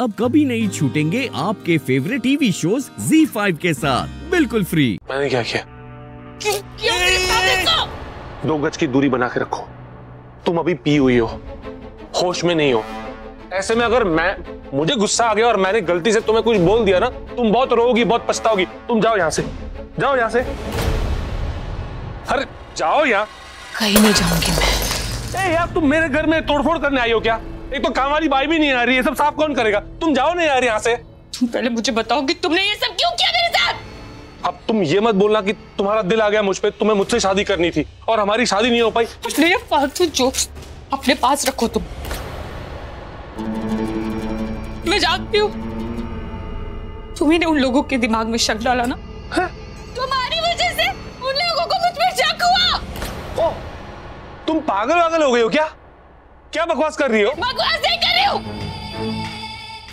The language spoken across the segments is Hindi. अब कभी नहीं छूटेंगे आपके फेवरेट टीवी शोज Z5 के साथ बिल्कुल फ्री। मैंने क्या किया? दो गज की दूरी बना के रखो, तुम अभी पी हुई हो, होश में नहीं हो। ऐसे में अगर मुझे गुस्सा आ गया और मैंने गलती से तुम्हें कुछ बोल दिया ना, तुम बहुत रोओगी, बहुत पछताओगी। तुम जाओ यहाँ से, जाओ यहाँ से, अरे जाओ यहाँ। कहीं नहीं जाऊंगी मैं। यार तुम मेरे घर में तोड़फोड़ करने आई हो क्या? एक तो काम वाली बाई भी नहीं आ रही है, सब साफ कौन करेगा? तुम जाओ ना यार यहाँ से। तुम पहले मुझे बताओ कि तुमने ये सब क्यों किया मेरे साथ। अब तुम ये मत बोलना कि तुम्हारा दिल आ गया मुझ पे, तुम्हें मुझसे शादी करनी थी और हमारी शादी नहीं हो पाई। इसलिए फालतू जोक्स अपने पास रखो। तुम मैं जानती हूँ तुम्हें उन लोगों के दिमाग में शक डाला ना, तुम्हारी वजह से उन लोगों को मुझ पे शक हुआ। ओ, तुम पागल पागल हो गई हो क्या? क्या बकवास कर रही हो? बकवास नहीं कर रही हूँ,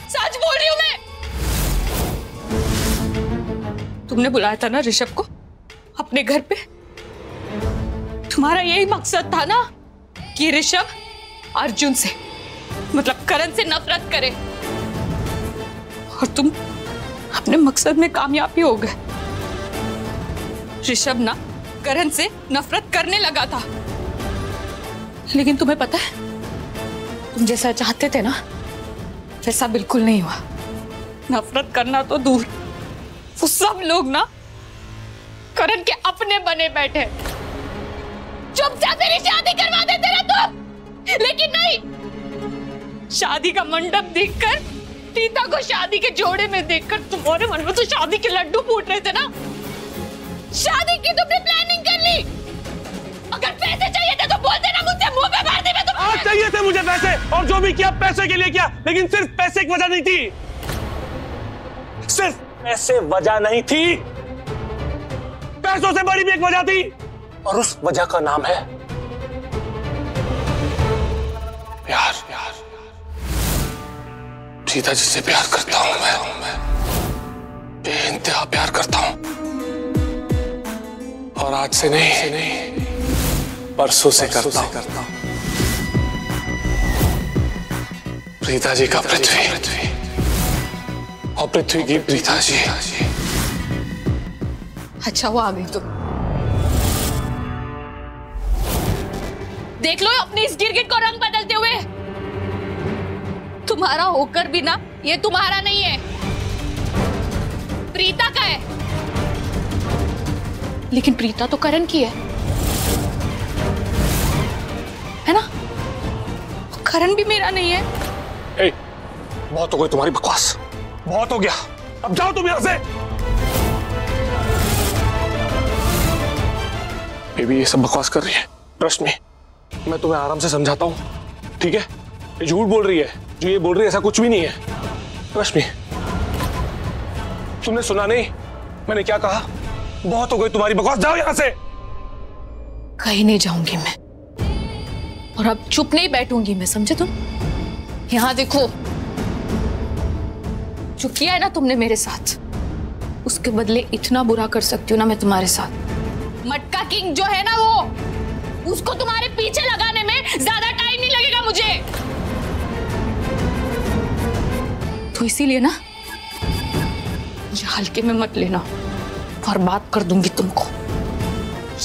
सच बोल रही हूँ मैं। तुमने बुलाया था ना ऋषभ को अपने घर पे, तुम्हारा यही मकसद था ना कि ऋषभ अर्जुन से मतलब करण से नफरत करे, और तुम अपने मकसद में कामयाब भी हो गए। ऋषभ ना करण से नफरत करने लगा था, लेकिन तुम्हें पता है तुम जैसा चाहते थे ना वैसा बिल्कुल नहीं हुआ। नफरत करना तो दूर, वो सब लोग ना करण के अपने बने बैठे, चुपचाप तेरी शादी करवा देते ना तुम। लेकिन नहीं, शादी का मंडप देखकर, प्रीता को शादी के जोड़े में देखकर तुम्हारे मन में तो शादी के लड्डू फूट रहे थे ना। शादी की तुमने प्लानिंग कर ली। अगर पैसे चाहिए थे तो बोल देना मुझसे, मुंह पे मार दे मैं तुम्हें। हाँ चाहिए थे मुझे पैसे, और जो भी किया पैसे के लिए किया, लेकिन सिर्फ पैसे की वजह नहीं थी। सिर्फ पैसे वजह नहीं थी, पैसों से बड़ी भी एक वजह थी, और उस वजह का नाम है प्यार। प्यार प्रीता जी से प्यार करता हूँ मैं, बेइंतहा प्यार करता हूँ। और आज से नहीं परसों से करता हूं। प्रीता जी का पृथ्वी और पृथ्वी की प्रीता जी। अच्छा वो आ गई तुम। देख लो अपनी इस गिरगिट को रंग बदलते हुए। तुम्हारा होकर भी ना ये तुम्हारा नहीं है, प्रीता का है। लेकिन प्रीता तो करण की है ना? करण भी मेरा नहीं है। ए, बहुत हो गई तुम्हारी बकवास, बहुत हो गया, अब जाओ तुम यहां से। बेबी ये सब बकवास कर रही है, ट्रस्ट मी, मैं तुम्हें आराम से समझाता हूँ, ठीक है? ये झूठ बोल रही है, जो ये बोल रही है ऐसा कुछ भी नहीं है। Trust me. तुमने सुना नहीं मैंने क्या कहा? बहुत हो गई तुम्हारी बकवास, जाओ यहाँ से। कहीं नहीं जाऊंगी मैं, और अब चुप नहीं बैठूंगी मैं, समझे तुम? यहाँ देखो, जो किया है ना तुमने मेरे साथ, उसके बदले इतना बुरा कर सकती हूँ ना मैं तुम्हारे साथ। मटका किंग जो है ना वो, उसको तुम्हारे पीछे लगाने में ज्यादा टाइम नहीं लगेगा मुझे, तो इसीलिए ना ये हल्के में मत लेना, और बात कर दूंगी तुमको,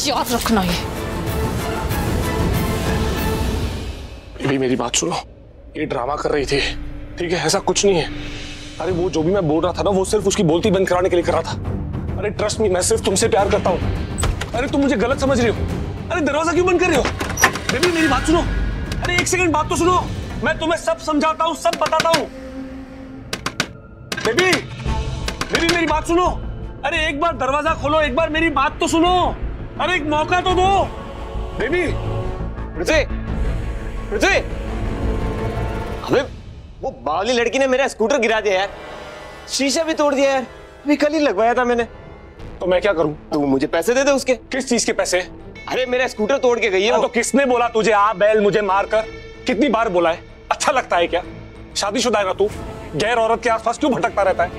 याद रखना। ये मेरी बात सुनो, ये ड्रामा कर रही थी, ठीक है? ऐसा कुछ नहीं है। अरे वो जो भी मैं बोल रहा था ना, वो सिर्फ उसकी बोलती बंद कराने के लिए कर रहा था। अरे ट्रस्ट मी, मैं सिर्फ तुमसे प्यार करता हूँ। अरे तुम मुझे गलत समझ रही हो। अरे दरवाजा क्यों बंद कर रही हो? बेबी मेरी बात सुनो, अरे एक सेकंड बात तो सुनो, मैं तुम्हें सब समझाता हूँ, सब बताता हूँ। बेबी बेबी मेरी बात सुनो, अरे एक बार दरवाजा खोलो, एक बार मेरी बात तो सुनो, अरे एक मौका तो दो। बेबी पृथ्वी पृथ्वी, अबे वो बावली लड़की ने मेरा स्कूटर गिरा दिया यार, शीशा भी तोड़ दिया यार, अभी कल ही लगवाया था मैंने। तो मैं क्या करूं? तू मुझे पैसे दे दे उसके। किस चीज के पैसे? अरे मेरा स्कूटर तोड़ के गई है। तो किसने बोला तुझे आ बैल मुझे मारकर? कितनी बार बोला है? अच्छा लगता है क्या? शादीशुदा है ना तू, गैर औरत के आसपास क्यों भटकता रहता है?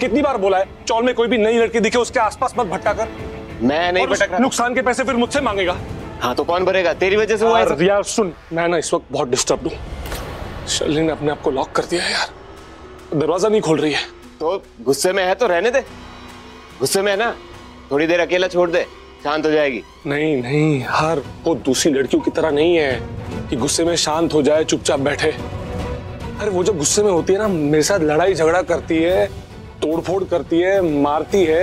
कितनी बार बोला है चौल में कोई भी नई लड़की दिखे उसके आसपास मत भटका कर। मैं नहीं भटक रहा। नुकसान के पैसे फिर मुझसे मांगेगा। हाँ तो कौन भरेगा? तेरी वजह से हुआ है। यार सुन, मैं ना इस वक्त बहुत डिस्टर्ब हूँ। शर्लिन ने अपने आप को लॉक कर दिया है यार, दरवाजा नहीं खोल रही है। तो गुस्से में है तो रहने दे, गुस्से में है ना, थोड़ी देर अकेला छोड़ दे, शांत हो जाएगी। नहीं नहीं यार, वो दूसरी लड़कियों की तरह नहीं है कि गुस्से में शांत हो जाए, चुपचाप बैठे। अरे वो जब गुस्से में होती है ना, मेरे साथ लड़ाई झगड़ा करती है, तोड़फोड़ करती है, मारती है,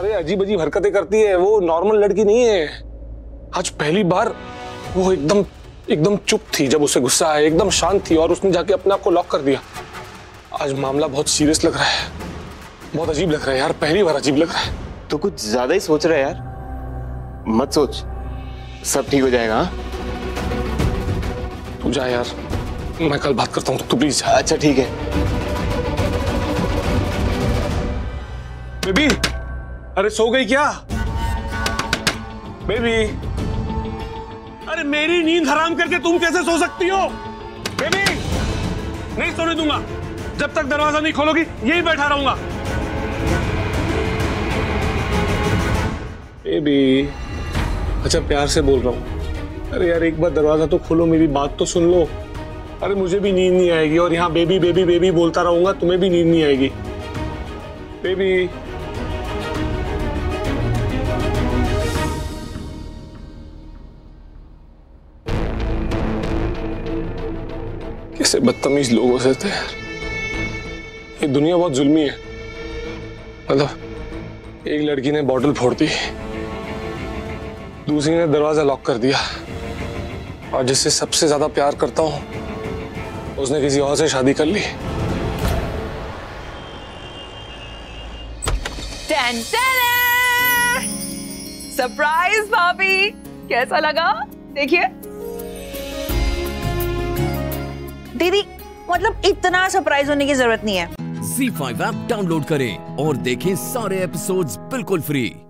अरे अजीब अजीब हरकतें करती है। वो नॉर्मल लड़की नहीं है। आज पहली बार वो एकदम चुप थी जब उसे गुस्सा आया, एकदम शांत थी और उसने जाके अपने आप को लॉक कर दिया। आज मामला बहुत सीरियस लग रहा है, बहुत अजीब लग रहा है यार, पहली बार अजीब लग रहा है। तो कुछ ज्यादा ही सोच रहा है यार, मत सोच, सब ठीक हो जाएगा। तू जा यार, मैं कल बात करता हूँ, तू प्लीज। अच्छा ठीक है। बेबी, अरे सो गई क्या बेबी? अरे मेरी नींद हराम करके तुम कैसे सो सकती हो बेबी? नहीं सोने दूंगा जब तक दरवाजा नहीं खोलोगी, यही बैठा रहूंगा। बेबी, अच्छा प्यार से बोल रहा हूँ, अरे यार एक बार दरवाजा तो खोलो, मेरी बात तो सुन लो। अरे मुझे भी नींद नहीं आएगी और यहाँ बेबी बेबी बेबी बोलता रहूंगा, तुम्हें भी नींद नहीं आएगी। बेबी कैसे बदतमीज लोगों से थे यार। ये दुनिया बहुत जुल्मी है। मतलब एक लड़की ने बॉटल फोड़ दी, दूसरी ने दरवाजा लॉक कर दिया, और जिससे सबसे ज्यादा प्यार करता हूँ उसने किसी और से शादी कर ली। सरप्राइज भाभी, कैसा लगा? देखिए दीदी, मतलब इतना सरप्राइज होने की जरूरत नहीं है। Zee5 ऐप डाउनलोड करें और देखें सारे एपिसोड्स बिल्कुल फ्री।